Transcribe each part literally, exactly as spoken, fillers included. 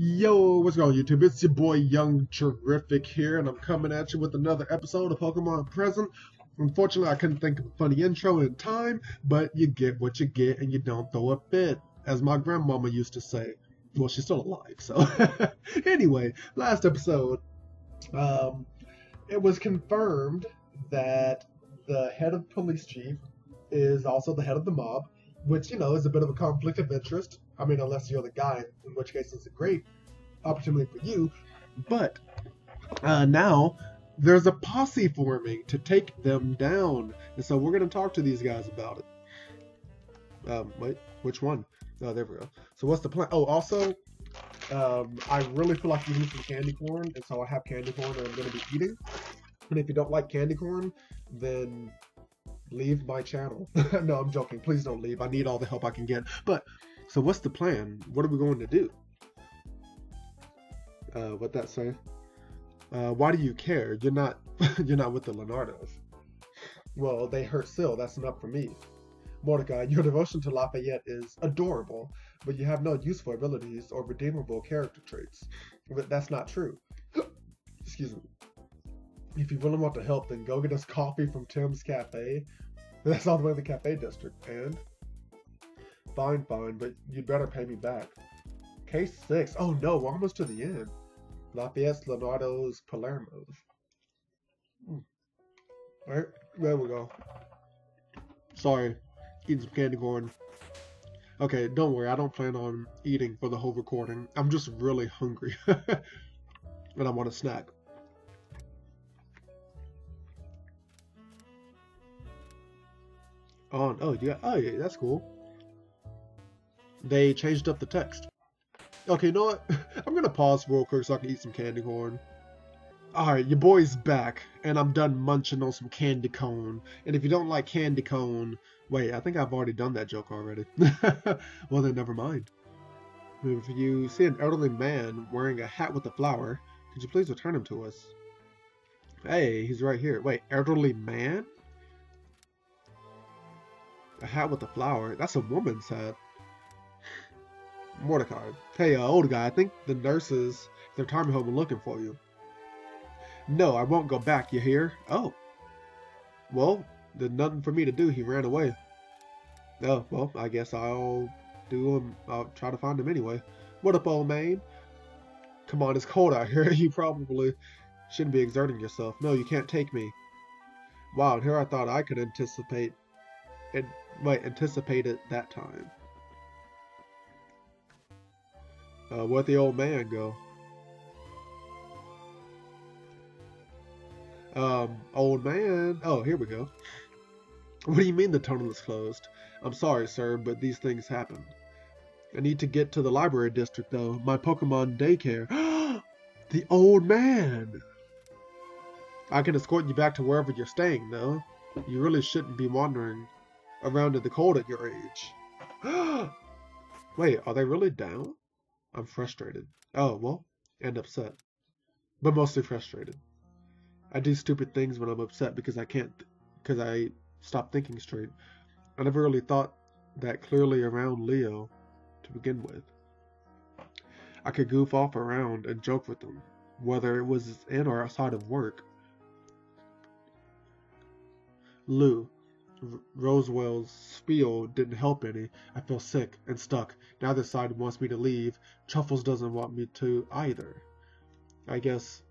Yo, what's going on YouTube? It's your boy Young Terrific here, and I'm coming at you with another episode of Pokemon Present. Unfortunately, I couldn't think of a funny intro in time, but you get what you get and you don't throw a fit, as my grandmama used to say. Well, she's still alive, so. Anyway, last episode, um, it was confirmed that the head of police chief is also the head of the mob, which, you know, is a bit of a conflict of interest. I mean, unless you're the guy, in which case it's a great opportunity for you. But uh, now there's a posse forming to take them down. And so we're going to talk to these guys about it. Um, wait, which one? Oh, there we go. So what's the plan? Oh, also, um, I really feel like eating some candy corn. And so I have candy corn that I'm going to be eating. And if you don't like candy corn, then leave my channel. No, I'm joking. Please don't leave. I need all the help I can get. But so what's the plan? What are we going to do? Uh, what'd that say? Uh, why do you care? You're not you're not with the Leonardos. Well, they hurt Sil. That's enough for me. Mordecai, your devotion to Lafayette is adorable, but you have no useful abilities or redeemable character traits. But that's not true. Excuse me. If you really want to help, then go get us coffee from Tim's Cafe. That's all the way in the cafe district. And fine, fine, but you'd better pay me back. Case six. Oh no, we're almost to the end. La Piazza Leonardo's Palermo. Hmm. All right, there we go. Sorry, eating some candy corn. Okay, don't worry. I don't plan on eating for the whole recording. I'm just really hungry, and I want a snack. On. Oh, you got, oh yeah, that's cool. They changed up the text. Okay, you know what? I'm gonna pause real quick so I can eat some candy corn. Alright, your boy's back, and I'm done munching on some candy cone. And if you don't like candy cone... Wait, I think I've already done that joke already. Well then, never mind. If you see an elderly man wearing a hat with a flower, could you please return him to us? Hey, he's right here. Wait, elderly man? A hat with a flower? That's a woman's hat. Mordecai. Hey, uh, old guy, I think the nurses at the retirement home are looking for you. No, I won't go back, you hear? Oh. Well, there's nothing for me to do. He ran away. Oh, well, I guess I'll do him. I'll try to find him anyway. What up, old man? Come on, it's cold out here. You probably shouldn't be exerting yourself. No, you can't take me. Wow, and here I thought I could anticipate and might anticipate it that time. Uh, where'd the old man go? Um, old man. Oh, here we go. What do you mean the tunnel is closed? I'm sorry, sir, but these things happen. I need to get to the library district, though. My Pokemon daycare. The old man! I can escort you back to wherever you're staying, though. You really shouldn't be wandering around in the cold at your age. Wait, are they really down? I'm frustrated. Oh, well, and upset. But mostly frustrated. I do stupid things when I'm upset because I can't, because I stop thinking straight. I never really thought that clearly around Leo to begin with. I could goof off around and joke with them, whether it was in or outside of work. Lou. R Roswell's spiel didn't help any. I feel sick and stuck. Neither side wants me to leave. Truffles doesn't want me to either. I guess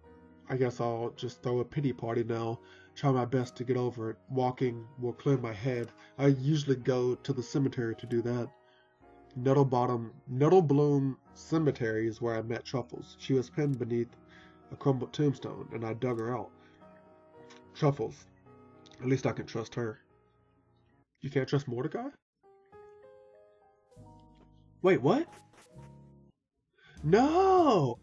I guess I'll just throw a pity party now. Try my best to get over it. Walking will clear my head. I usually go to the cemetery to do that. Nettlebottom, Nettlebloom Cemetery is where I met Truffles. She was pinned beneath a crumbled tombstone, and I dug her out. Truffles. At least I can trust her. You can't trust Mordecai? Wait, what? No!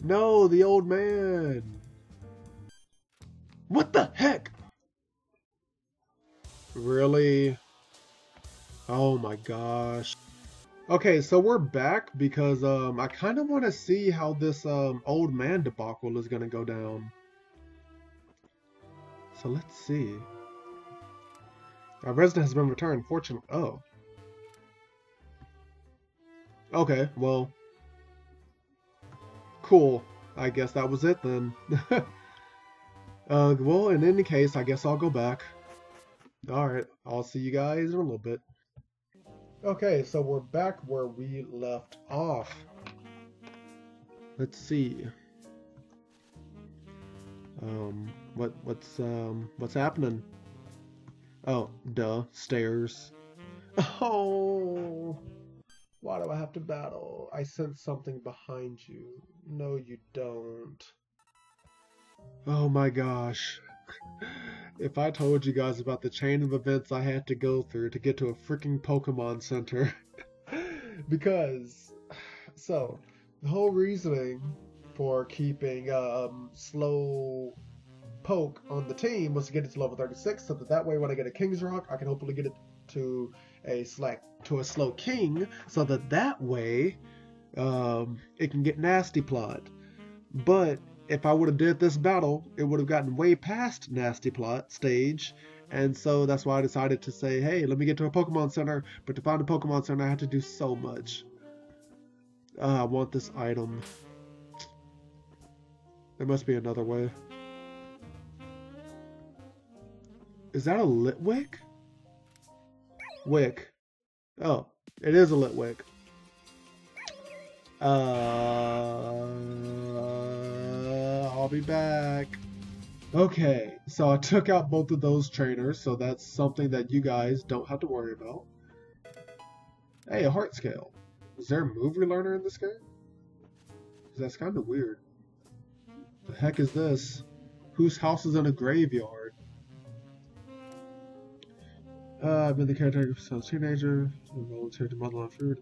No, the old man! What the heck? Really? Oh my gosh. Okay, so we're back because um, I kind of want to see how this um, old man debacle is going to go down. So let's see. Our resident has been returned. Fortunately, oh. Okay, well, cool. I guess that was it then. uh, well, in any case, I guess I'll go back. Alright, I'll see you guys in a little bit. Okay, so we're back where we left off. Let's see. Um, what, what's, um, what's happening? Oh, duh, stairs. Oh, why do I have to battle? I sense something behind you. No, you don't. Oh my gosh. If I told you guys about the chain of events I had to go through to get to a freaking Pokemon Center. Because, so, the whole reasoning for keeping um, Slow Poke on the team was to get it to level thirty-six, so that that way when I get a King's Rock, I can hopefully get it to a slack to a slow King, so that that way um, it can get Nasty Plot. But if I would have did this battle, it would have gotten way past Nasty Plot stage, and so that's why I decided to say, hey, let me get to a Pokemon Center, but to find a Pokemon Center I have to do so much. Uh, I want this item. There must be another way. Is that a Litwick? Wick. Oh, it is a Litwick. Uh... I'll be back. Okay, so I took out both of those trainers, so that's something that you guys don't have to worry about. Hey, a heart scale. Is there a move relearner in this game? That's kind of weird. The heck is this? Whose house is in a graveyard? Uh, I've been the caretaker since I was a teenager. I'm volunteered to model on food.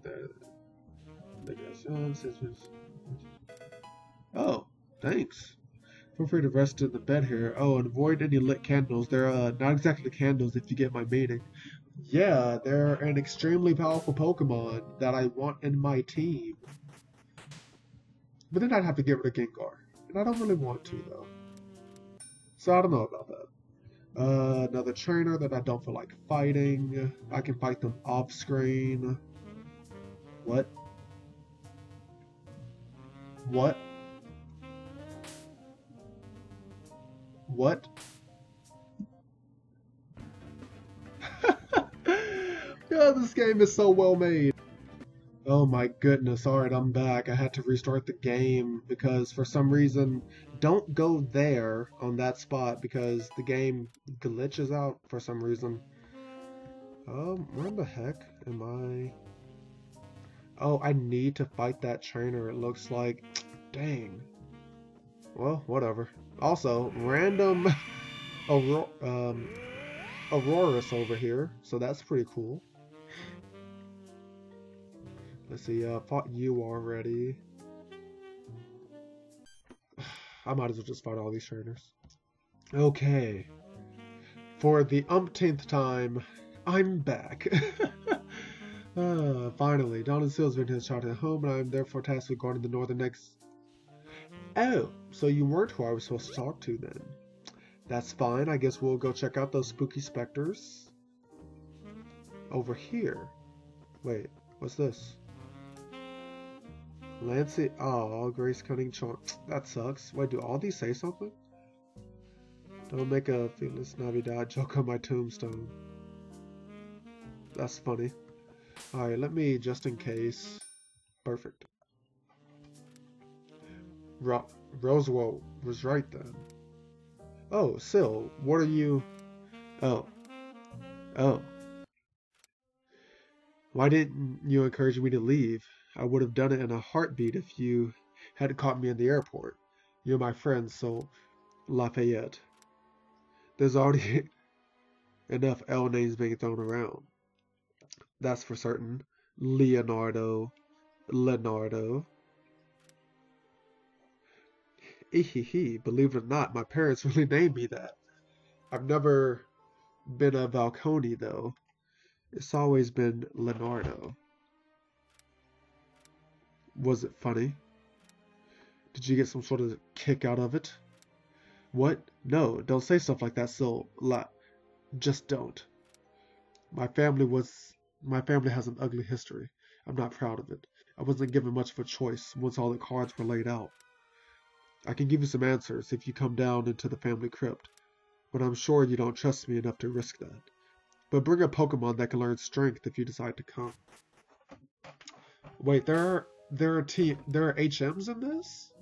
Oh, thanks. Feel free to rest in the bed here. Oh, and avoid any lit candles. They're uh, not exactly candles, if you get my meaning. Yeah, they're an extremely powerful Pokemon that I want in my team. But then I'd have to get rid of Gengar. And I don't really want to, though. So I don't know about that. Uh, another trainer that I don't feel like fighting. I can fight them off screen. What? What? What? God, this game is so well made. Oh my goodness, alright, I'm back. I had to restart the game because for some reason, don't go there on that spot because the game glitches out for some reason. Um, where the heck am I? Oh, I need to fight that trainer, it looks like. Dang. Well, whatever. Also, random Auror um, Auroras over here, so that's pretty cool. Let's see, I uh, fought you already. I might as well just fight all these trainers. Okay. For the umpteenth time, I'm back. uh, finally, Don and Sil has been his childhood home, and I am therefore tasked with guarding the northern next. Oh, so you weren't who I was supposed to talk to then. That's fine, I guess we'll go check out those spooky specters. Over here. Wait, what's this? Lancy, oh, Grace Cunning Charm. That sucks. Wait, do all these say something? Don't make a Feeless Navidad joke on my tombstone. That's funny. Alright, let me, just in case. Perfect. Ro Roswell was right then. Oh, Syl, what are you? Oh. Oh. Why didn't you encourage me to leave? I would have done it in a heartbeat if you had caught me in the airport. You're my friend, so Lafayette. There's already enough L names being thrown around. That's for certain. Leonardo. Leonardo. Ehehe, believe it or not, my parents really named me that. I've never been a Valcone, though. It's always been Leonardo. Was it funny? Did you get some sort of kick out of it? What? No, don't say stuff like that, so la just don't. My family was... My family has an ugly history. I'm not proud of it. I wasn't given much of a choice once all the cards were laid out. I can give you some answers if you come down into the family crypt, but I'm sure you don't trust me enough to risk that. But bring a Pokemon that can learn strength if you decide to come. Wait, there are there are t there are H Ms in this?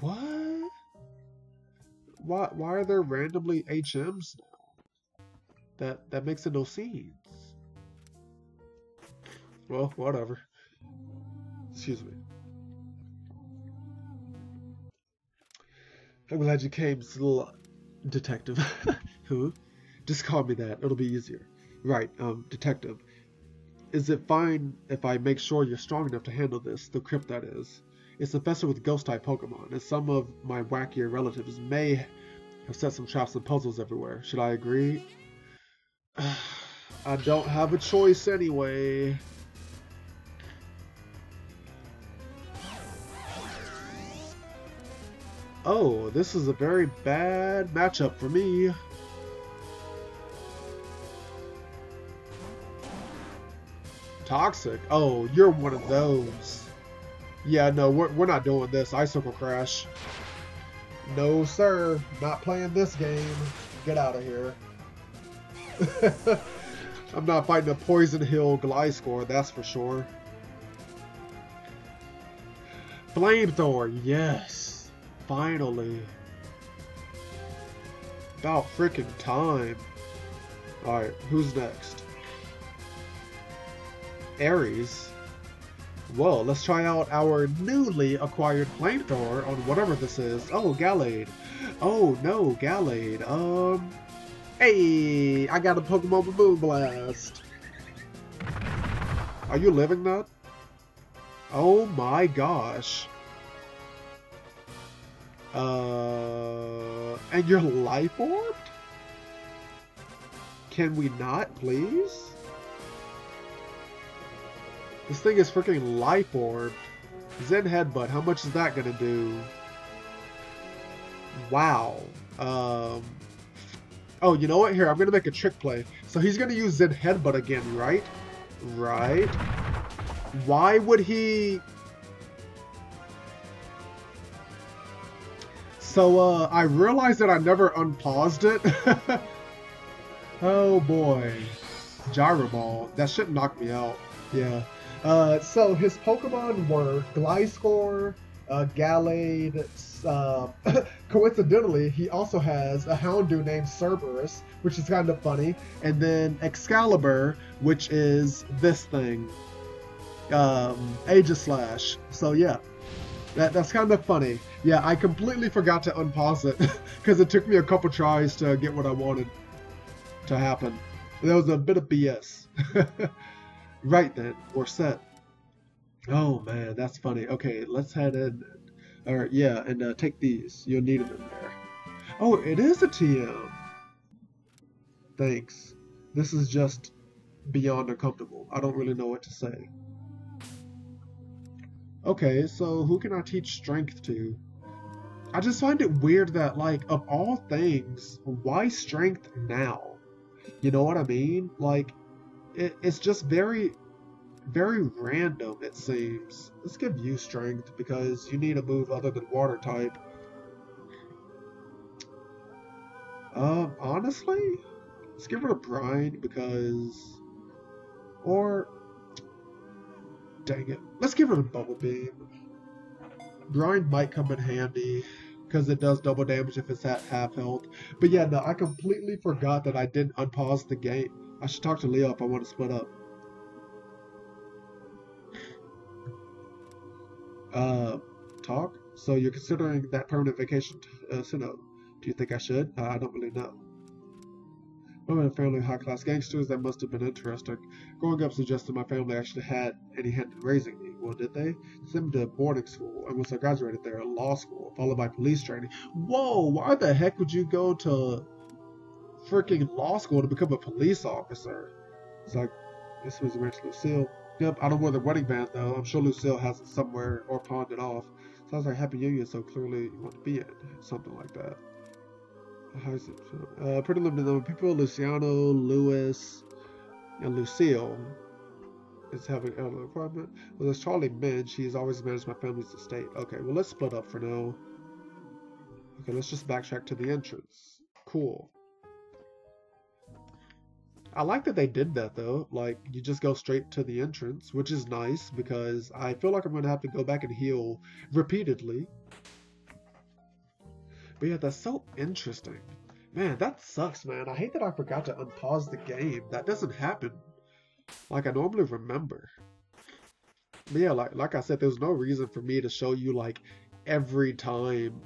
What? Why why are there randomly H Ms now? That that makes it no sense. Well, whatever. Excuse me. I'm glad you came, little detective. Who? Just call me that. It'll be easier. Right, um, detective. Is it fine if I make sure you're strong enough to handle this, the crypt that is? It's infested with ghost-type Pokemon, and some of my wackier relatives may have set some traps and puzzles everywhere. Should I agree? I don't have a choice anyway. Oh, this is a very bad matchup for me. Toxic? Oh, you're one of those. Yeah, no, we're, we're not doing this. Icicle Crash. No, sir. Not playing this game. Get out of here. I'm not fighting a Poison Hill Gliscor, that's for sure. Flamethrower, yes. Finally. About freaking time. Alright, who's next? Aries. Well, let's try out our newly acquired flamethrower on whatever this is. Oh, Gallade. Oh, no, Gallade. Um. Hey, I got a Pokemon with Moonblast. Are you living that? Oh my gosh. Uh, and you're life orbed? Can we not, please? This thing is freaking life orbed. Zen Headbutt, how much is that gonna do? Wow. Um. Oh, you know what? Here, I'm gonna make a trick play. So he's gonna use Zen Headbutt again, right? Right. Why would he... So, uh, I realized that I never unpaused it. Oh boy. Gyro Ball. That should knock me out. Yeah. Uh, so his Pokemon were Gliscor, uh, Gallade, uh, coincidentally, he also has a Houndoom named Cerberus, which is kind of funny, and then Excalibur, which is this thing. Um, Aegislash. So yeah. That, that's kind of funny. Yeah, I completely forgot to unpause it because it took me a couple tries to get what I wanted to happen. That was a bit of B S. Right then, we're set. Oh man, that's funny. Okay, let's head in. Alright, yeah, and uh, take these. You'll need them there. Oh, it is a T M. Thanks. This is just beyond uncomfortable. I don't really know what to say. Okay, so who can I teach strength to? I just find it weird that, like, of all things, why strength now? You know what I mean? Like, it, it's just very, very random, it seems. Let's give you strength, because you need a move other than water type. Um, honestly? Let's give her a brine, because... Or... Dang it. Let's give it a Bubble Beam. Brine might come in handy, because it does double damage if it's at half health. But yeah, no, I completely forgot that I didn't unpause the game. I should talk to Leo if I want to split up. Uh, talk? So you're considering that permanent vacation, uh, Sinnoh. Do you think I should? Uh, I don't really know. Women and family high-class gangsters, that must have been interesting. Growing up suggested my family actually had any hand in raising me. Well, did they? They sent me to boarding school, and once I graduated there, law school, followed by police training. Whoa, why the heck would you go to freaking law school to become a police officer? It's like, this was rich Lucille. Yep, I don't wear the wedding band, though. I'm sure Lucille has it somewhere or pawned it off. Sounds like Happy Union, so clearly you want to be in. Something like that. Uh, pretty limited number of people, Luciano, Lewis, and Lucille. is having an requirement. Well, as Charlie mentioned, she's always managed my family's estate. Okay, well, let's split up for now. Okay, let's just backtrack to the entrance. Cool. I like that they did that, though. Like, you just go straight to the entrance, which is nice, because I feel like I'm going to have to go back and heal repeatedly. But yeah, that's so interesting. Man, that sucks, man. I hate that I forgot to unpause the game. That doesn't happen. Like, I normally remember. But yeah, like, like I said, there's no reason for me to show you, like, every time.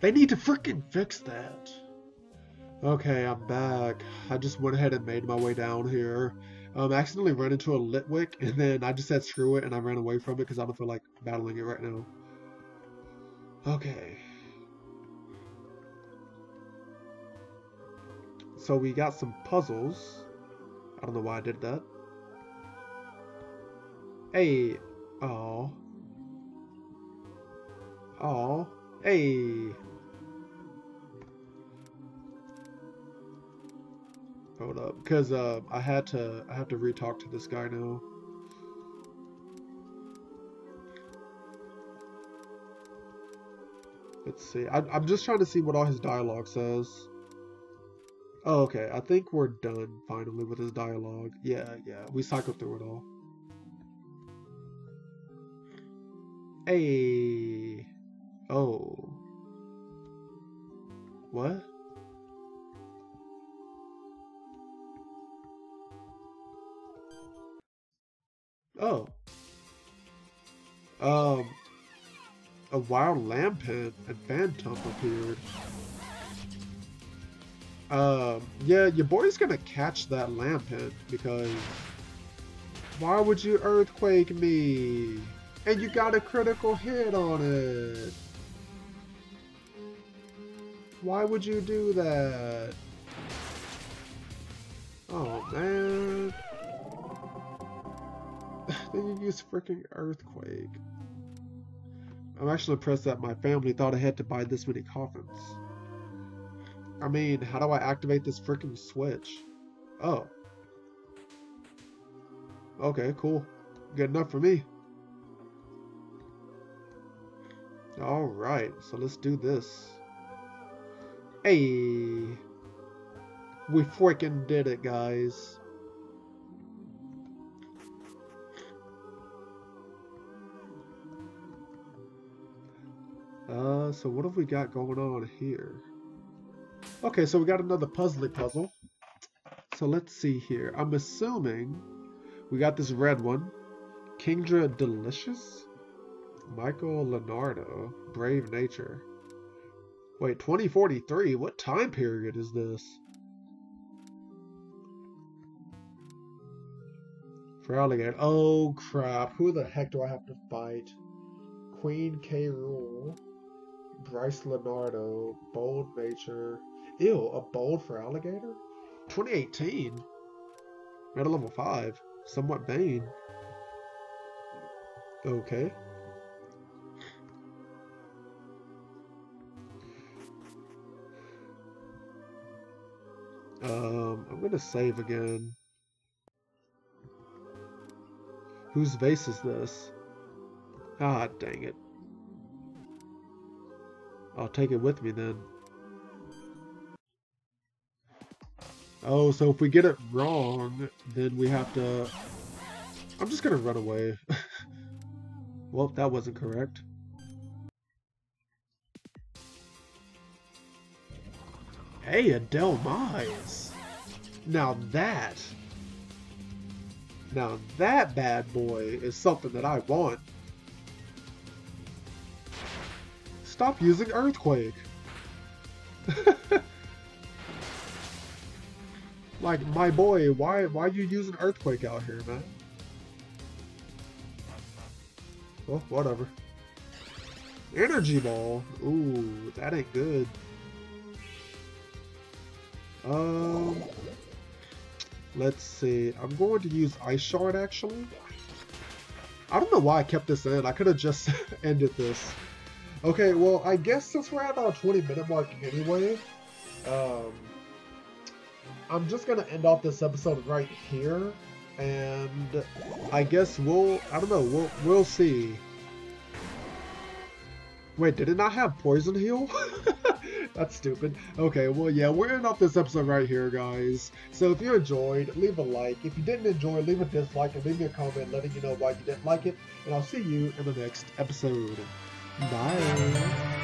They need to freaking fix that. Okay, I'm back. I just went ahead and made my way down here. Um, I accidentally ran into a Litwick, and then I just said screw it, and I ran away from it because I don't feel like battling it right now. Okay. So we got some puzzles. I don't know why I did that. Hey. Oh. Oh. Hey. Hold up, because uh, I had to. I have to re-talk to this guy now. Let's see. I, I'm just trying to see what all his dialogue says. Oh, okay. I think we're done finally with his dialogue. Yeah, yeah. We cycled through it all. Hey. Oh. What? Oh. Um. A wild Lampent and Phantom appeared. Um. Yeah, your boy's gonna catch that Lampent because. Why would you earthquake me? And you got a critical hit on it. Why would you do that? Oh man. Then you use freaking earthquake. I'm actually impressed that my family thought I had to buy this many coffins. I mean, how do I activate this freaking switch? Oh. Okay, cool. Good enough for me. Alright, so let's do this. Hey. We freaking did it, guys. Uh, so what have we got going on here? Okay, so we got another puzzly puzzle. So let's see here. I'm assuming we got this red one. Kingdra Delicious? Michael Leonardo. Brave Nature. Wait, twenty forty-three? What time period is this? For alligator. Oh, crap. Who the heck do I have to fight? Queen K. Rule. Bryce Leonardo, bold nature. Ew, a bold for alligator? twenty eighteen? At a level five. Somewhat vain. Okay. Um, I'm gonna save again. Whose vase is this? Ah, dang it. I'll take it with me then. Oh, so if we get it wrong, then we have to... I'm just gonna run away. Well, that wasn't correct. Hey, Adele Mize. Now that... Now that bad boy is something that I want. Stop using earthquake. Like, my boy, why why you using earthquake out here, man? Well, whatever. Energy ball. Ooh, that ain't good. Um, let's see. I'm going to use ice shard actually. I don't know why I kept this in. I could have just ended this. Okay, well, I guess since we're at our twenty minute mark anyway, um, I'm just gonna end off this episode right here, and I guess we'll, I don't know, we'll, we'll see. Wait, did it not have Poison Heal? That's stupid. Okay, well, yeah, we're ending off this episode right here, guys. So if you enjoyed, leave a like. If you didn't enjoy, leave a dislike and leave me a comment letting you know why you didn't like it. And I'll see you in the next episode. Bye.